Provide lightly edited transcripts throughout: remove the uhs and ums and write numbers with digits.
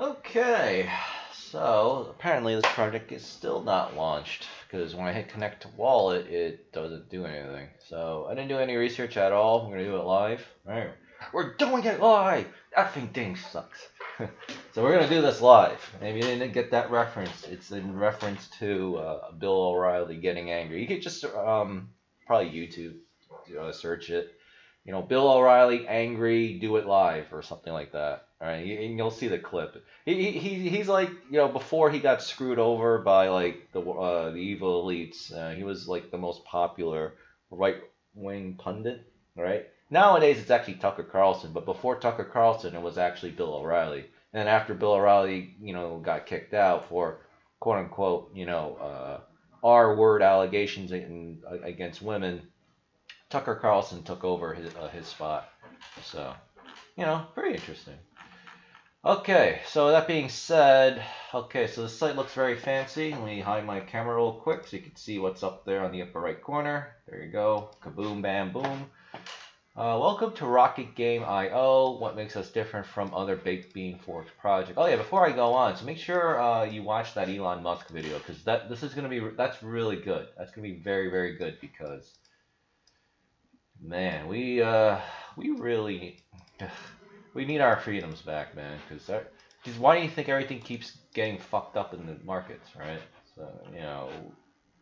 Okay, so apparently this project is still not launched because when I hit connect to wallet, it doesn't do anything. So I didn't do any research at all. I'm gonna do it live. All right, we're doing it live. That thing sucks. So we're gonna do this live. If you didn't get that reference, it's in reference to Bill O'Reilly getting angry. You could just probably YouTube search it. You know, Bill O'Reilly angry, do it live or something like that. All right, and you'll see the clip. He's like, you know, before he got screwed over by like the evil elites, he was like the most popular right-wing pundit, right? Nowadays, it's actually Tucker Carlson, but before Tucker Carlson, it was actually Bill O'Reilly. And after Bill O'Reilly, you know, got kicked out for quote-unquote, you know, R-word allegations against women, Tucker Carlson took over his spot. So, you know, pretty interesting. Okay, so that being said, okay, so the site looks very fancy. Let me hide my camera real quick so you can see what's up there on the upper right corner. There you go. Kaboom, bam, boom. Welcome to Rocket Game I.O. What makes us different from other Baked Bean Forge projects? Oh yeah, before I go on, so make sure you watch that Elon Musk video because this is gonna be really good. That's gonna be very good because man, we really we need our freedoms back, man. Because why do you think everything keeps getting fucked up in the markets, right? So you know,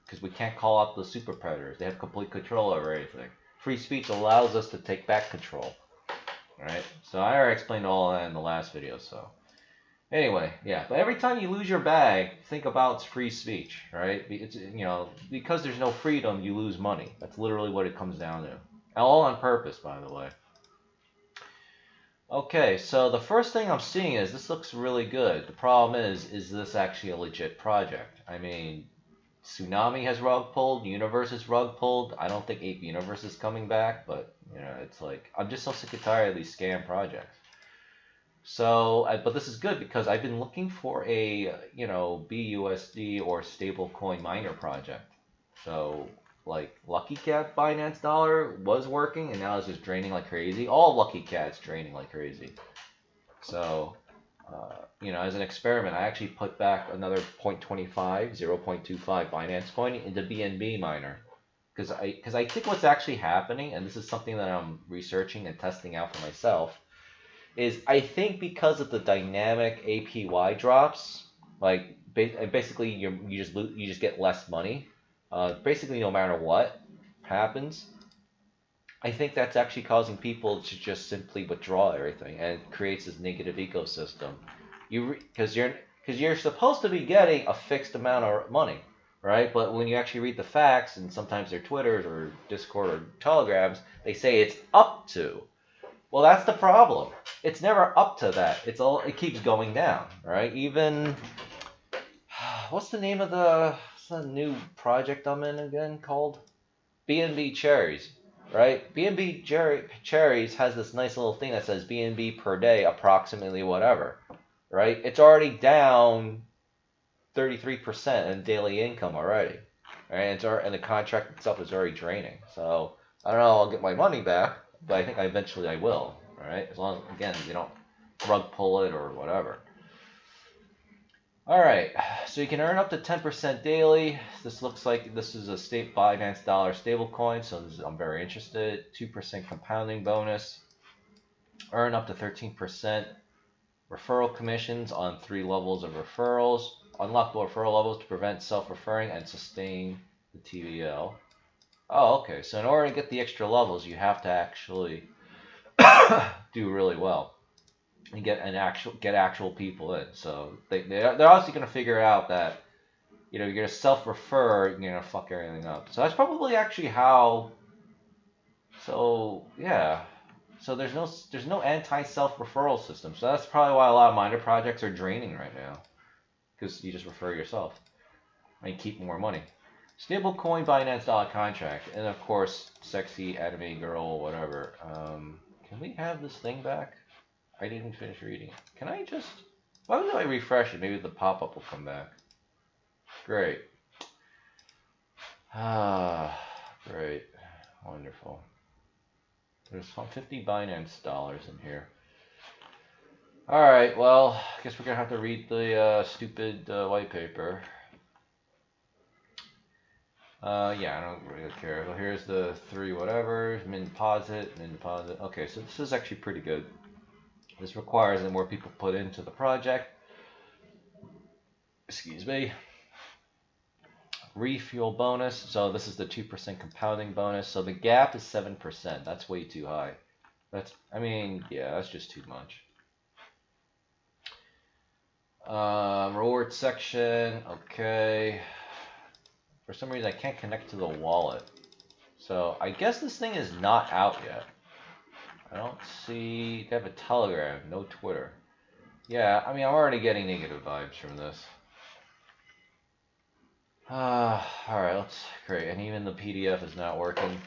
because we can't call out the super predators. They have complete control over everything. Free speech allows us to take back control, right? So I already explained all that in the last video, so. Anyway, yeah, but every time you lose your bag, think about free speech, right? It's, you know, because there's no freedom, you lose money. That's literally what it comes down to. All on purpose, by the way. Okay, so the first thing I'm seeing is this looks really good. The problem is this actually a legit project? I mean, Tsunami has rug pulled, Universe is rug pulled. I don't think Ape Universe is coming back, but you know, it's like I'm just so sick and tired of these scam projects. So, but this is good because I've been looking for a, you know, BUSD or stablecoin miner project. So, like Lucky Cat Binance Dollar was working and now it's just draining like crazy. All Lucky Cat's draining like crazy. So, you know, as an experiment, I actually put back another 0.25, 0.25 Binance coin into BNB Miner. Because I think what's actually happening, and this is something that I'm researching and testing out for myself, is I think because of the dynamic APY drops, like basically you just get less money, basically no matter what happens. I think that's actually causing people to just simply withdraw everything, and it creates this negative ecosystem. Because you're supposed to be getting a fixed amount of money, right? But when you actually read the facts, and sometimes their Twitters or Discord or Telegrams, they say it's up to. Well, that's the problem. It's never up to that. It's all it keeps going down, right? Even what's the name of the new project I'm in again called? BNB Cherries. Right, BNB Cherries has this nice little thing that says BNB per day, approximately whatever. Right, it's already down 33% in daily income already. Right, and the contract itself is already draining. So I don't know, I'll get my money back, but I think eventually I will. Right, as long as again they don't rug pull it or whatever. All right, so you can earn up to 10% daily. This looks like this is a state Binance dollar stablecoin, so I'm very interested. 2% compounding bonus. Earn up to 13% referral commissions on 3 levels of referrals. Unlock the referral levels to prevent self-referring and sustain the TVL. Oh, okay, so in order to get the extra levels, you have to actually do really well. And get actual people in, so they're obviously gonna figure out that, you know, you're gonna self-refer, you're gonna fuck everything up. So that's probably actually how. So yeah, so there's no anti-self-referral system. So that's probably why a lot of miner projects are draining right now, because you just refer yourself and keep more money. Stablecoin Binance dollar contract, and of course sexy anime girl whatever. Can we have this thing back? I didn't finish reading. Can I just... Why don't I refresh it? Maybe the pop-up will come back. Great. Ah, great. Wonderful. There's 50 Binance dollars in here. All right, well, I guess we're going to have to read the stupid white paper. Yeah, I don't really care. Well, here's the three whatever, min posit. Okay, so this is actually pretty good. This requires that more people put into the project. Excuse me. Refuel bonus. So this is the 2% compounding bonus. So the gap is 7%. That's way too high. That's, I mean, yeah, that's just too much. Reward section. Okay. For some reason, I can't connect to the wallet. So I guess this thing is not out yet. I don't see. They have a Telegram, no Twitter. Yeah, I mean, I'm already getting negative vibes from this. Alright, let's create. And even the PDF is not working.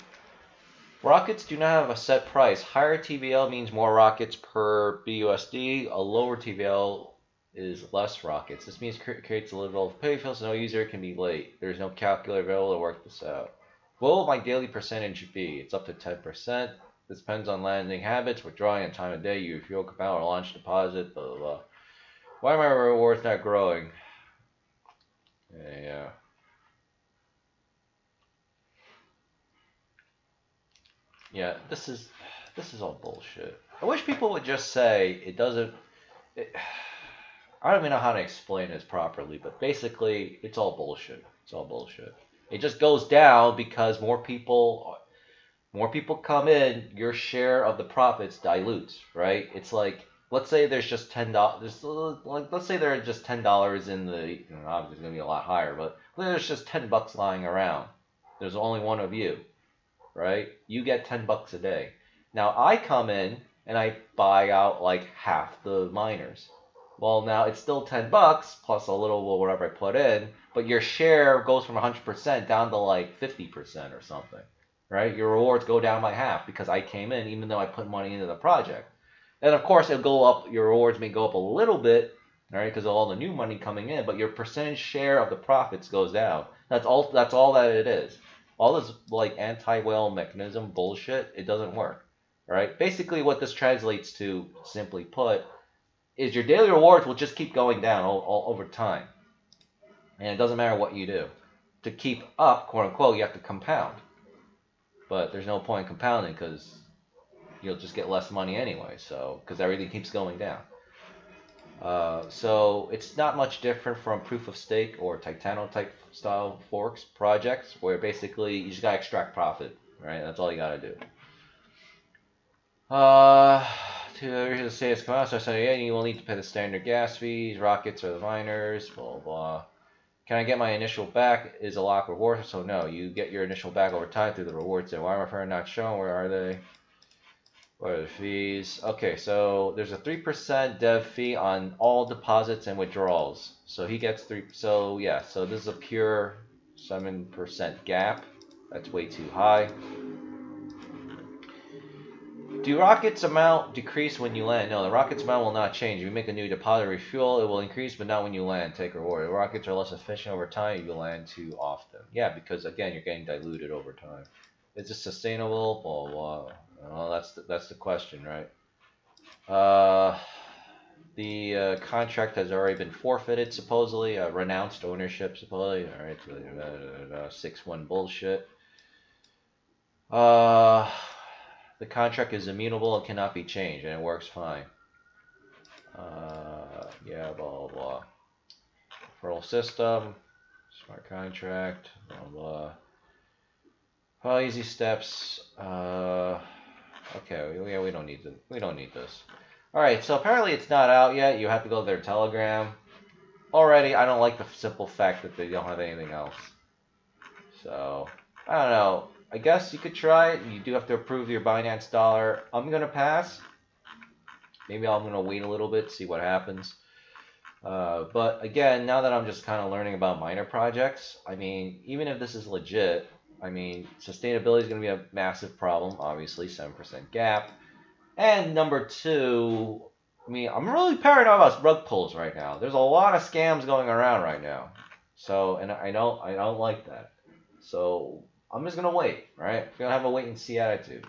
Rockets do not have a set price. Higher TVL means more rockets per BUSD. A lower TVL is less rockets. This means creates a level of payfill so no user can be late. There's no calculator available to work this out. What will my daily percentage be? It's up to 10%. This depends on landing habits, withdrawing, and time of day. You fuel compound or launch deposit, blah, blah, blah. Why are my rewards not growing? Yeah. Yeah, this is all bullshit. I wish people would just say it doesn't. I don't even know how to explain this properly, but basically, it's all bullshit. It's all bullshit. It just goes down because more people come in, your share of the profits dilutes, right? It's like, let's say there's just $10. Let's say there are just $10 in the, you know, obviously it's gonna be a lot higher, but there's just $10 lying around. There's only one of you, right? You get $10 a day. Now I come in and I buy out like half the miners. Well, now it's still $10 plus a little whatever I put in, but your share goes from 100% down to like 50% or something. Right? Your rewards go down by half because I came in even though I put money into the project. And of course, it'll go up. Your rewards may go up a little bit, right? Because of all the new money coming in, but your percentage share of the profits goes down. That's all that it is. All this like anti-whale mechanism bullshit, it doesn't work, right? Basically, what this translates to, simply put, is your daily rewards will just keep going down all over time. And it doesn't matter what you do. To keep up, quote unquote, you have to compound. But there's no point in compounding because you'll just get less money anyway. So, because everything keeps going down. So it's not much different from proof of stake or Titano type style forks projects where basically you just gotta extract profit, right? That's all you gotta do. To say it's come out, so I say yeah, you will need to pay the standard gas fees, rockets or the miners, blah blah. Can I get my initial back? Is a lock reward? So no, you get your initial back over time through the rewards. Why am I referring not shown? Where are they? What are the fees? Okay, so there's a 3% dev fee on all deposits and withdrawals. So he gets 3. So yeah, so this is a pure 7% gap. That's way too high. Do rockets amount decrease when you land? No, the rockets amount will not change. If you make a new deposit or refuel, it will increase, but not when you land. Take reward. The rockets are less efficient over time if you land too often. Yeah, because again, you're getting diluted over time. Is it sustainable? Blah, blah, blah. Well, that's the question, right? The contract has already been forfeited, supposedly. Renounced ownership, supposedly. All right, 6-1 bullshit. The contract is immutable and cannot be changed, and it works fine. Yeah, blah, blah, blah. Referral system, smart contract, blah, blah. Well, easy steps. Okay, yeah, we don't need this. All right, so apparently it's not out yet. You have to go to their Telegram. Already, I don't like the simple fact that they don't have anything else. So, I don't know. I guess you could try it. You do have to approve your Binance dollar. I'm going to pass. Maybe I'm going to wait a little bit, see what happens. But again, now that I'm just kind of learning about miner projects, I mean, even if this is legit, I mean, sustainability is going to be a massive problem, obviously, 7% gap. And number two, I mean, I'm really paranoid about rug pulls right now. There's a lot of scams going around right now. So, and I don't like that. So I'm just gonna wait, right? I'm gonna have a wait and see attitude,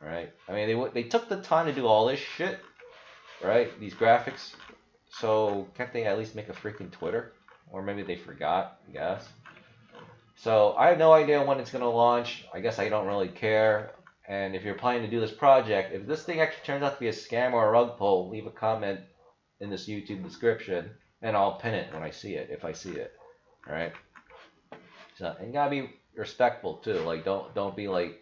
right? I mean, they took the time to do all this shit, right? These graphics. So can't they at least make a freaking Twitter? Or maybe they forgot, I guess. So I have no idea when it's going to launch. I guess I don't really care. And if you're planning to do this project, if this thing actually turns out to be a scam or a rug pull, leave a comment in this YouTube description, and I'll pin it when I see it, if I see it. All right. So, and you gotta be respectful too. Like, don't be like,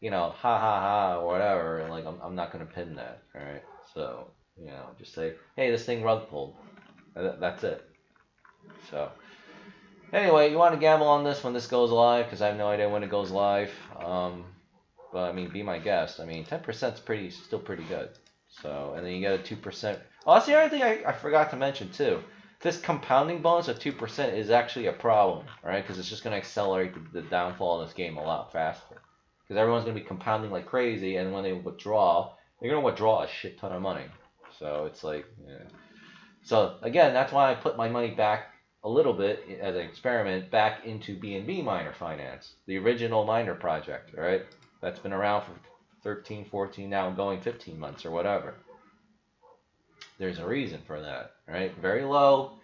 you know, ha ha ha or whatever. And like, I'm not gonna pin that. All right. So, you know, just say, hey, this thing rug pulled. That's it. So, anyway, you want to gamble on this when this goes live, because I have no idea when it goes live. But I mean, be my guest. I mean, 10% is still pretty good. So, and then you get a 2%. Oh, that's the other thing I forgot to mention too. This compounding bonus of 2% is actually a problem, right? Because it's just going to accelerate the downfall of this game a lot faster. Because everyone's going to be compounding like crazy, and when they withdraw, they're going to withdraw a shit ton of money. So it's like, yeah. So again, that's why I put my money back a little bit as an experiment back into BNB Miner Finance, the original miner project, right? That's been around for 13, 14, now going 15 months or whatever. There's a reason for that, right? Very low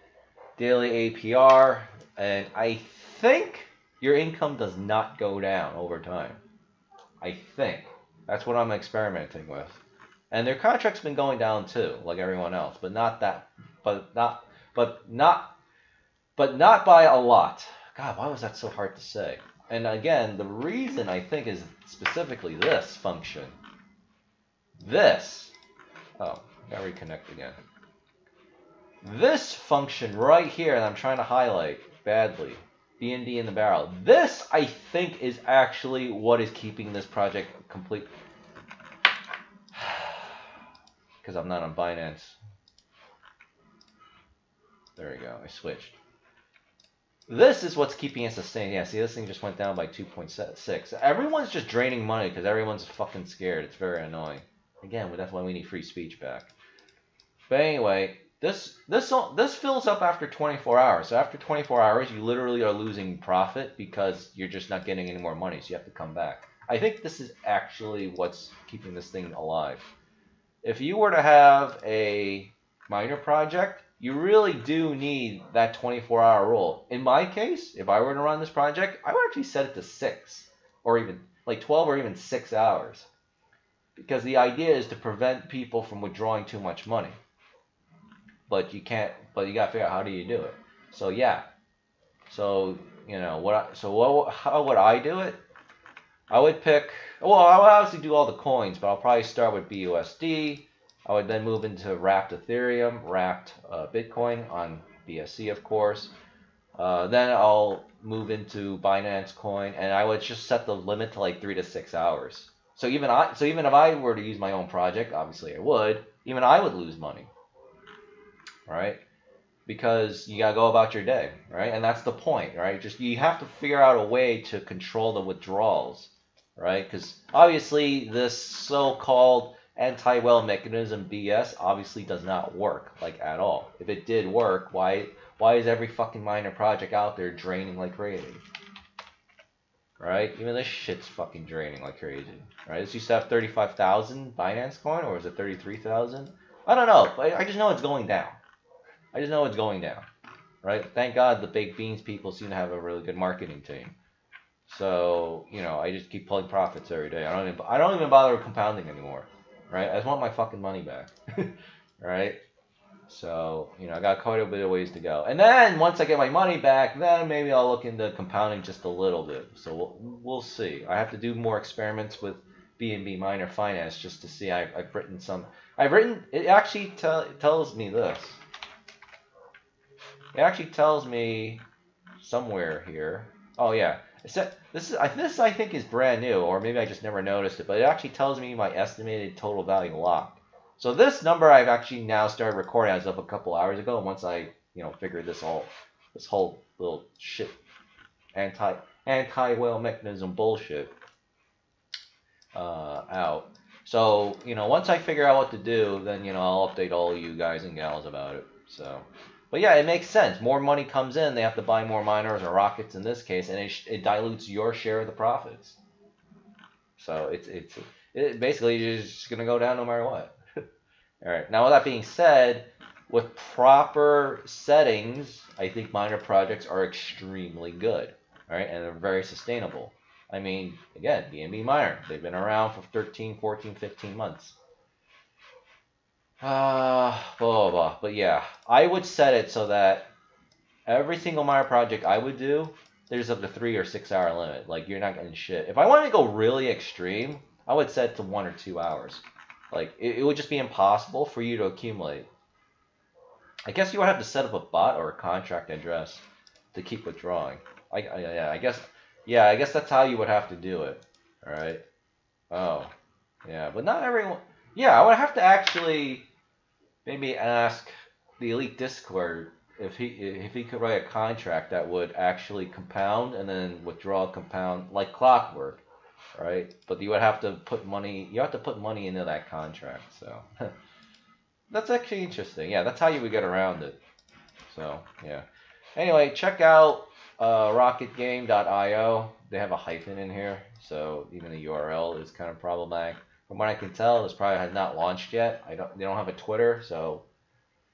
daily APR, and I think your income does not go down over time. I think. That's what I'm experimenting with. And their contract's been going down too, like everyone else, but not that, but not by a lot. God, why was that so hard to say? And again, the reason I think is specifically this function. This. Oh, gotta reconnect again. This function right here that I'm trying to highlight badly, BNB in the barrel. This, I think, is actually what is keeping this project complete. Because I'm not on Binance. There we go. I switched. This is what's keeping it sustained. Yeah, see, this thing just went down by 2.6. Everyone's just draining money because everyone's fucking scared. It's very annoying. Again, that's why we need free speech back. But anyway, this fills up after 24 hours. So after 24 hours, you literally are losing profit because you're just not getting any more money. So you have to come back. I think this is actually what's keeping this thing alive. If you were to have a minor project, you really do need that 24-hour rule. In my case, if I were to run this project, I would actually set it to 6 or even like 12 or even 6 hours, because the idea is to prevent people from withdrawing too much money. But you can't. But you got to figure out how do you do it. So yeah. So you know what? How would I do it? I would pick. Well, I would obviously do all the coins, but I'll probably start with BUSD. I would then move into wrapped Ethereum, wrapped Bitcoin on BSC, of course. Then I'll move into Binance Coin, and I would just set the limit to like 3 to 6 hours. So even if I were to use my own project, obviously I would. Even I would lose money, right? Because you gotta go about your day, right? And that's the point, right? Just you have to figure out a way to control the withdrawals, right? Because obviously this so-called anti-whale mechanism BS obviously does not work, like, at all. If it did work, why is every fucking miner project out there draining like crazy? Right? Even this shit's fucking draining like crazy. Right? This used to have 35,000 Binance Coin, or is it 33,000? I don't know. I just know it's going down. I just know it's going down. Right? Thank God the Baked Beans people seem to have a really good marketing team. So, you know, I just keep pulling profits every day. I don't even bother with compounding anymore. Right? I just want my fucking money back. Right? So, you know, I got quite a bit of ways to go. And then, once I get my money back, then maybe I'll look into compounding just a little bit. So, we'll see. I have to do more experiments with BNB Miner Finance just to see. I've written some. It actually tells me this. It actually tells me somewhere here. Oh, yeah. This I think is brand new, or maybe I just never noticed it, but it actually tells me my estimated total value locked. So this number I've actually now started recording. I was up a couple hours ago, and once I, you know, figured this whole little shit anti-whale mechanism bullshit out. So, you know, once I figure out what to do, then, you know, I'll update all you guys and gals about it. So. But yeah, it makes sense. More money comes in, they have to buy more miners or rockets in this case, and it dilutes your share of the profits. So it basically is just gonna go down no matter what. All right. Now, with that being said, with proper settings, I think miner projects are extremely good. All right. And they're very sustainable. I mean, again, BNB Miner, they've been around for 13, 14, 15 months. Blah, blah, blah. But yeah, I would set it so that every single miner project I would do, there's up to 3 or 6 hour limit. Like, you're not getting shit. If I wanted to go really extreme, I would set it to 1 or 2 hours. Like, it would just be impossible for you to accumulate. I guess you would have to set up a bot or a contract address to keep withdrawing. I guess that's how you would have to do it. All right. Oh, yeah. But not everyone. Yeah, I would have to actually maybe ask the Elite Discord if he could write a contract that would actually compound and then withdraw, compound like clockwork, right? But you would have to put money. You have to put money into that contract. So that's actually interesting. Yeah, that's how you would get around it. So yeah. Anyway, check out rocketgame.io. They have a hyphen in here, so even the URL is kind of problematic. From what I can tell, this probably has not launched yet. They don't have a Twitter, so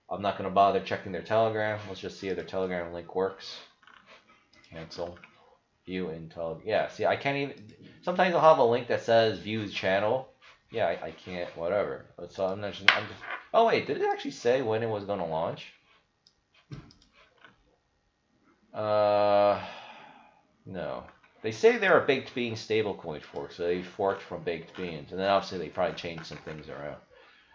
I'm not going to bother checking their Telegram. Let's just see if their Telegram link works. Cancel. View in Telegram. Yeah, see, I can't even... Sometimes they'll have a link that says view channel. Yeah, I can't... Whatever. So I'm just... Oh, wait. Did it actually say when it was going to launch? No. They say they're a Baked Beans stablecoin fork, so they forked from Baked Beans. And then obviously they probably changed some things around.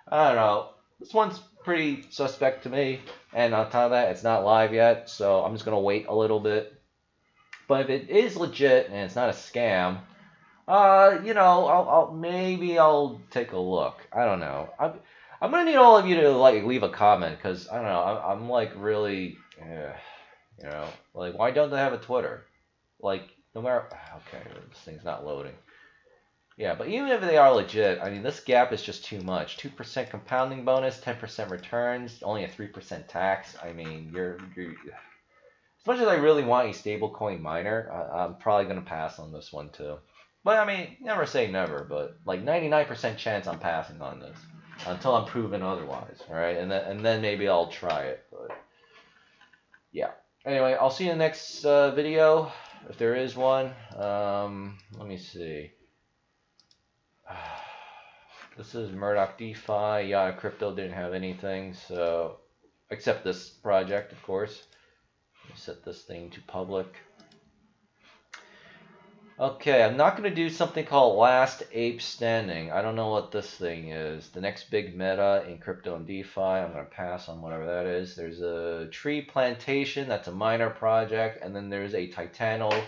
I don't know. This one's pretty suspect to me. And on top of that, it's not live yet, so I'm just going to wait a little bit. But if it is legit and it's not a scam, you know, maybe I'll take a look. I don't know. I'm going to need all of you to, like, leave a comment because, I don't know, I'm like, really, you know, like, why don't they have a Twitter? Like... No matter, okay, this thing's not loading. Yeah, but even if they are legit, I mean, this gap is just too much. 2% compounding bonus, 10% returns, only a 3% tax. I mean, you're as much as I really want a stablecoin miner, I'm probably gonna pass on this one too. But I mean, never say never. But like 99% chance I'm passing on this until I'm proven otherwise. All right, and then maybe I'll try it. But yeah. Anyway, I'll see you in the next video. If there is one, let me see. This is Murdoch DeFi. Yeah, crypto didn't have anything, so except this project, of course. Let me set this thing to public. Okay, I'm not going to do something called Last Ape Standing. I don't know what this thing is. The next big meta in crypto and DeFi. I'm going to pass on whatever that is. There's a Tree Plantation. That's a miner project. And then there's a Titano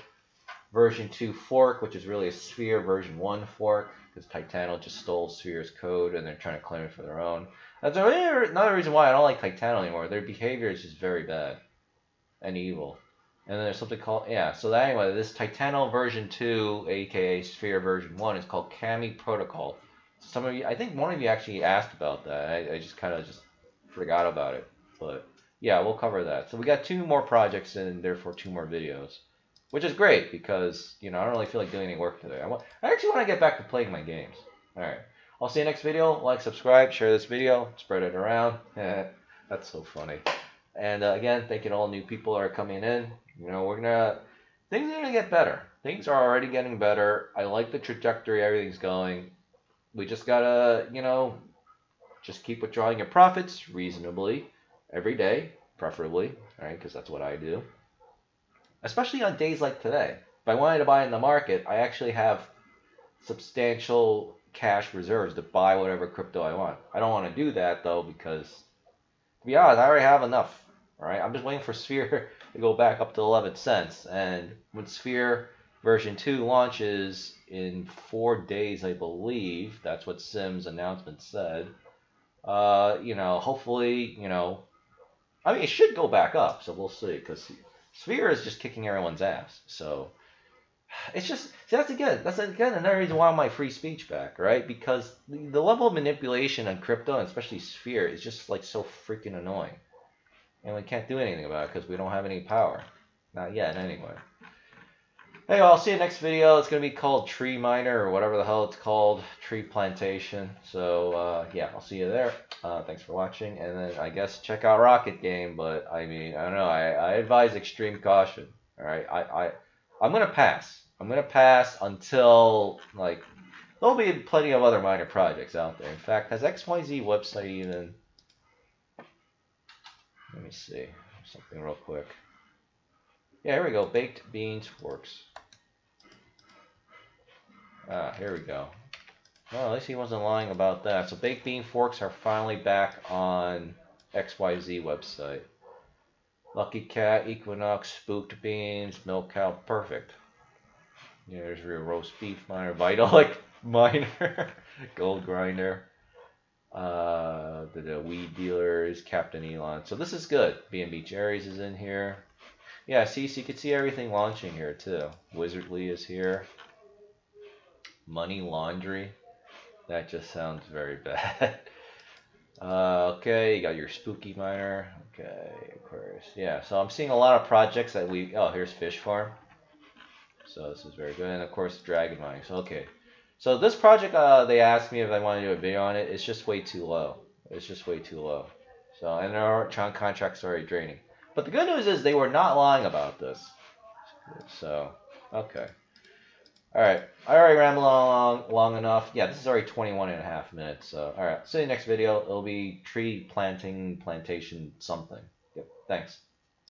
version 2 fork, which is really a Sphere version 1 fork. Because Titano just stole Sphere's code and they're trying to claim it for their own. That's another reason why I don't like Titano anymore. Their behavior is just very bad and evil. And then there's something called, yeah, so that, anyway, this Titano version 2, a.k.a. Sphere version 1, is called Kami Protocol. Some of you, I think one of you actually asked about that. I just kind of just forgot about it. But, yeah, we'll cover that. So we got 2 more projects and therefore 2 more videos, which is great because, you know, I don't really feel like doing any work today. I actually want to get back to playing my games. All right. I'll see you next video. Like, subscribe, share this video, spread it around. That's so funny. And, again, thank you to all new people that are coming in. You know, things are going to get better. Things are already getting better. I like the trajectory everything's going. We just got to, you know, just keep withdrawing your profits reasonably every day, preferably, all right, because that's what I do. Especially on days like today. If I wanted to buy in the market, I actually have substantial cash reserves to buy whatever crypto I want. I don't want to do that, though, because, to be honest, I already have enough, all right? I'm just waiting for Sphere... They go back up to 11 cents, and when Sphere version 2 launches in 4 days, I believe, that's what Sim's announcement said, you know, hopefully, you know, I mean, it should go back up, so we'll see, because Sphere is just kicking everyone's ass, so it's just, see, that's again another reason why I want my free speech back, right, because the level of manipulation on crypto, and especially Sphere, is just, like, so freaking annoying. And we can't do anything about it because we don't have any power. Not yet, anyway. Hey, well, I'll see you next video. It's going to be called Tree Miner or whatever the hell it's called. Tree Plantation. So, yeah, I'll see you there. Thanks for watching. And then I guess check out Rocket Game. But, I mean, I don't know. I advise extreme caution. All right? I'm going to pass. I'm going to pass until, like, there'll be plenty of other minor projects out there. In fact, has XYZ website even... Let me see. Something real quick. Yeah, here we go. Baked Beans works. Ah, here we go. Well, at least he wasn't lying about that. So Baked Bean Forks are finally back on XYZ website. Lucky Cat, Equinox, Spooked Beans, Milk Cow, perfect. Yeah, there's Real Roast Beef Miner, Vitalik Miner, Gold Grinder. The weed dealers, Captain Elon. So this is good. BNB Cherries is in here. Yeah, see, so you can see everything launching here too. Wizardly is here. Money Laundry. That just sounds very bad. Okay, you got your Spooky Miner. Okay, of course. Yeah, so I'm seeing a lot of projects that we... Oh, here's Fish Farm. So this is very good. And of course, Dragon Mining. So, okay. So this project, they asked me if I want to do a video on it. It's just way too low. It's just way too low. So, and our contracts are already draining. But the good news is they were not lying about this. So, okay. All right. I already rambled on long enough. Yeah, this is already 21.5 minutes. So, all right. See you in the next video. It'll be tree planting, plantation, something. Yep. Thanks.